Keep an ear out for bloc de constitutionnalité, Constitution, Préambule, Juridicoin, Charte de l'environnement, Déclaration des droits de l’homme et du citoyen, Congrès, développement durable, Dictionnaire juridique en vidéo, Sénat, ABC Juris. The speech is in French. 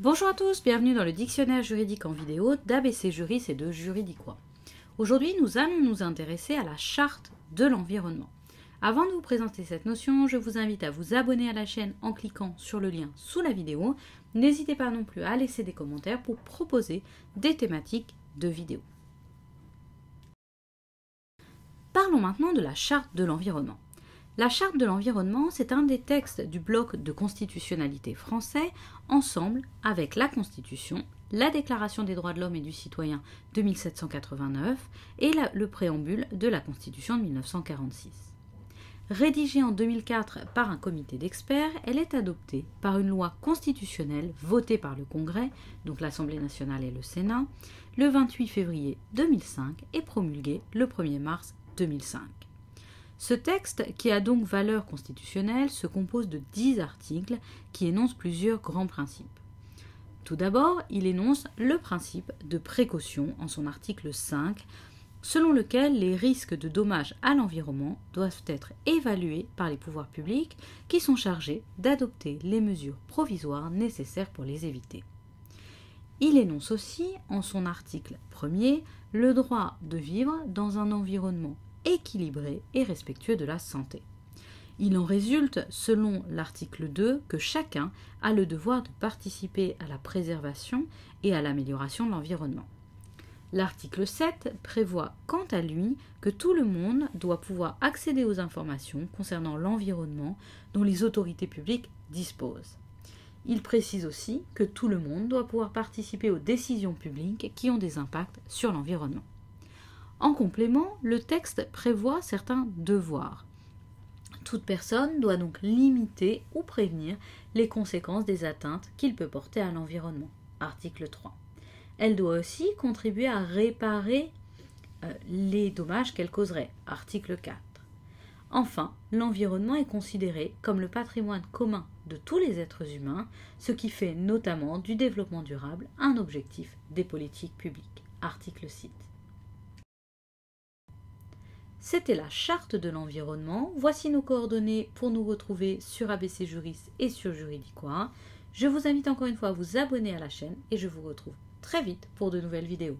Bonjour à tous, bienvenue dans le dictionnaire juridique en vidéo d'ABC Juris et de Juridicoin. Aujourd'hui, nous allons nous intéresser à la charte de l'environnement. Avant de vous présenter cette notion, je vous invite à vous abonner à la chaîne en cliquant sur le lien sous la vidéo. N'hésitez pas non plus à laisser des commentaires pour proposer des thématiques de vidéos. Parlons maintenant de la charte de l'environnement. La Charte de l'environnement, c'est un des textes du bloc de constitutionnalité français, ensemble avec la Constitution, la Déclaration des droits de l'homme et du citoyen de 1789 et le préambule de la Constitution de 1946. Rédigée en 2004 par un comité d'experts, elle est adoptée par une loi constitutionnelle votée par le Congrès, donc l'Assemblée nationale et le Sénat, le 28 février 2005 et promulguée le 1er mars 2005. Ce texte, qui a donc valeur constitutionnelle, se compose de 10 articles qui énoncent plusieurs grands principes. Tout d'abord, il énonce le principe de précaution en son article 5, selon lequel les risques de dommages à l'environnement doivent être évalués par les pouvoirs publics qui sont chargés d'adopter les mesures provisoires nécessaires pour les éviter. Il énonce aussi, en son article 1er, le droit de vivre dans un environnement équilibré et respectueux de la santé. Il en résulte, selon l'article 2, que chacun a le devoir de participer à la préservation et à l'amélioration de l'environnement. L'article 7 prévoit quant à lui que tout le monde doit pouvoir accéder aux informations concernant l'environnement dont les autorités publiques disposent. Il précise aussi que tout le monde doit pouvoir participer aux décisions publiques qui ont des impacts sur l'environnement. En complément, le texte prévoit certains devoirs. Toute personne doit donc limiter ou prévenir les conséquences des atteintes qu'il peut porter à l'environnement. Article 3. Elle doit aussi contribuer à réparer les dommages qu'elle causerait. Article 4. Enfin, l'environnement est considéré comme le patrimoine commun de tous les êtres humains, ce qui fait notamment du développement durable un objectif des politiques publiques. Article 6. C'était la Charte de l'environnement. Voici nos coordonnées pour nous retrouver sur ABC Juris et sur Juridicoin. Je vous invite encore une fois à vous abonner à la chaîne et je vous retrouve très vite pour de nouvelles vidéos.